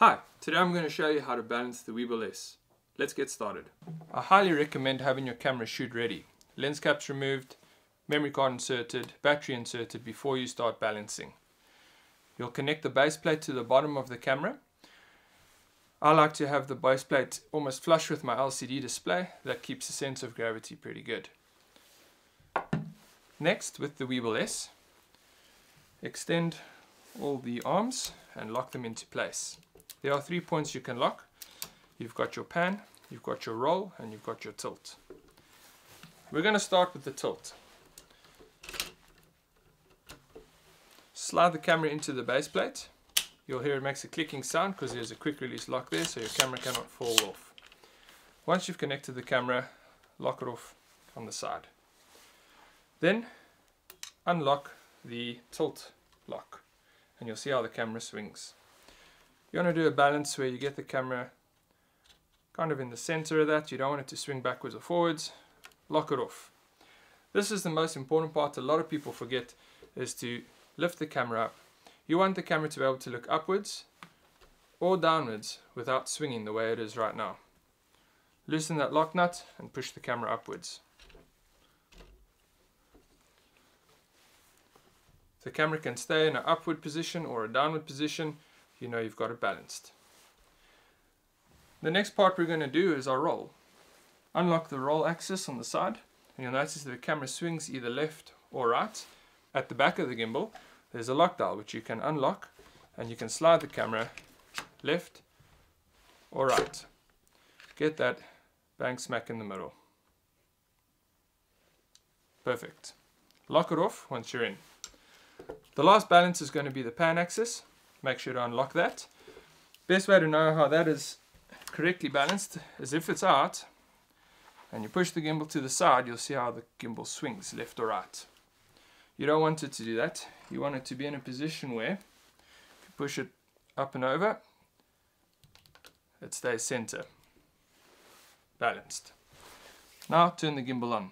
Hi, today I'm going to show you how to balance the Weebill-S. Let's get started. I highly recommend having your camera shoot ready. Lens caps removed, memory card inserted, battery inserted before you start balancing. You'll connect the base plate to the bottom of the camera. I like to have the base plate almost flush with my LCD display. That keeps the sense of gravity pretty good. Next, with the Weebill-S, extend all the arms and lock them into place. There are 3 points you can lock. You've got your pan, you've got your roll, and you've got your tilt. We're going to start with the tilt. Slide the camera into the base plate. You'll hear it makes a clicking sound because there's a quick release lock there, so your camera cannot fall off. Once you've connected the camera, lock it off on the side. Then unlock the tilt lock and you'll see how the camera swings. You want to do a balance where you get the camera kind of in the center of that. You don't want it to swing backwards or forwards. Lock it off. This is the most important part a lot of people forget, is to lift the camera up. You want the camera to be able to look upwards or downwards without swinging the way it is right now. Loosen that lock nut and push the camera upwards. The camera can stay in an upward position or a downward position. You know you've got it balanced. The next part we're going to do is our roll. Unlock the roll axis on the side and you'll notice that the camera swings either left or right. At the back of the gimbal there's a lock dial which you can unlock and you can slide the camera left or right. Get that bang smack in the middle. Perfect. Lock it off once you're in. The last balance is going to be the pan axis. Make sure to unlock that. Best way to know how that is correctly balanced is if it's out and you push the gimbal to the side, you'll see how the gimbal swings left or right. You don't want it to do that. You want it to be in a position where if you push it up and over, it stays center. Balanced. Now turn the gimbal on.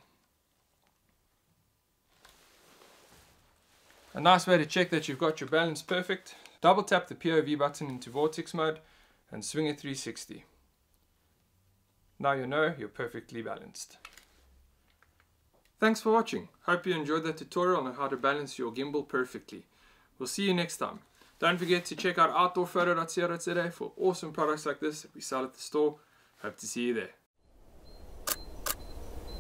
A nice way to check that you've got your balance perfect, double tap the POV button into vortex mode and swing it 360. Now you know you're perfectly balanced. Thanks for watching. Hope you enjoyed that tutorial on how to balance your gimbal perfectly. We'll see you next time. Don't forget to check out outdoorphoto.co.za for awesome products like this that we sell at the store. Hope to see you there.